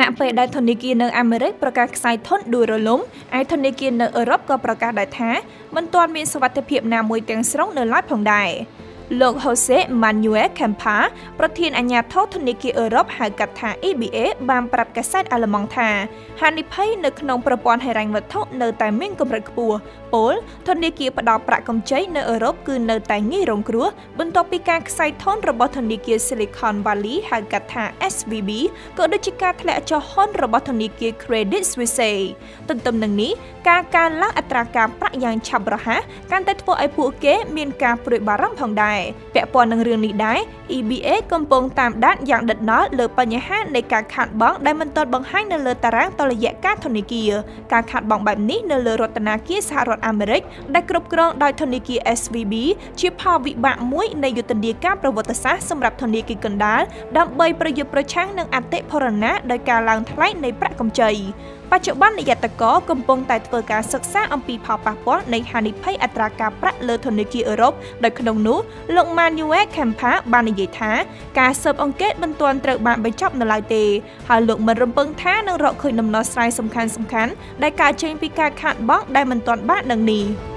ณะเปิดได้ธนิกินในอเมริกประกาศใส่ทนดูระล้มไอธนิกินในเอรับก็ประกาศได้ท้ามันตอนมีสวัสดิภาพนามวยเตียงสร้างในรัฐผ่องได้โลกโฮเซมานูเอลแคมปาประธานอัญญาทอธนิกิเอรับหากับทาง EBA บางปรับกระแสอัลมองทาฮานิไพในขนมประปอนให้แรงวัดท่อในแต่เม่งกำลังปัวโป้ธนิกิประดาประกำใจในเอรับคือในแต่งี้รงครัวบนต่อปีการใส่ทอนระบบธนิกิซิลิคอนวัลลีหากับทาง SVB ก็ได้จิการแถลงจอฮอนระบบธนิกิเครดิตสวิสเซ่ต้นตำหนังนี้การลักอัตราการประหยัดฉับระหะการแต่ตัวไอผัวเก๋มีการปล่อยบารัมผ่องได้แปะปอนดังเรื่องนี้ได้ EBA กำปองตามด้านอย่างเด็ดน้อยเลือปัญหาในการขาดบ้องได้มันตอนบังให้ในเลือตารางตระยะการธนิกีการขาดบ้องแบบนี้ในเลือรัตนาคีสหรัฐอเมริกได้กรุบกรองโดยธนิกี SVB ชิพาวิบะมุ้ยในยุติดีการประวัติศาสตร์สำหรับธนิกีกันดาลดับใบประยุทธ์ประชังนังอัตเตพรณะโดยการลางทลายในประกำใจปัจจุบันในยาตะกอกำปองแต่เปิดการศึกษาอัมพีพาวปาปอนในฮานิไพอัตราการประเลือธนิกีเอรบโดยขนมนู้ลงมาอยู่แวกแคมพะบานในยิ่งท้าการเสิร์ฟองเกตบรรทอนเติร์บานไปจบในลายเตะหาหลงมันรำพึงท้านังเราเคยนำนอสไลสำคัญได้การเชิงพิการขาดบ้องได้บรรทอนบ้านดังนี้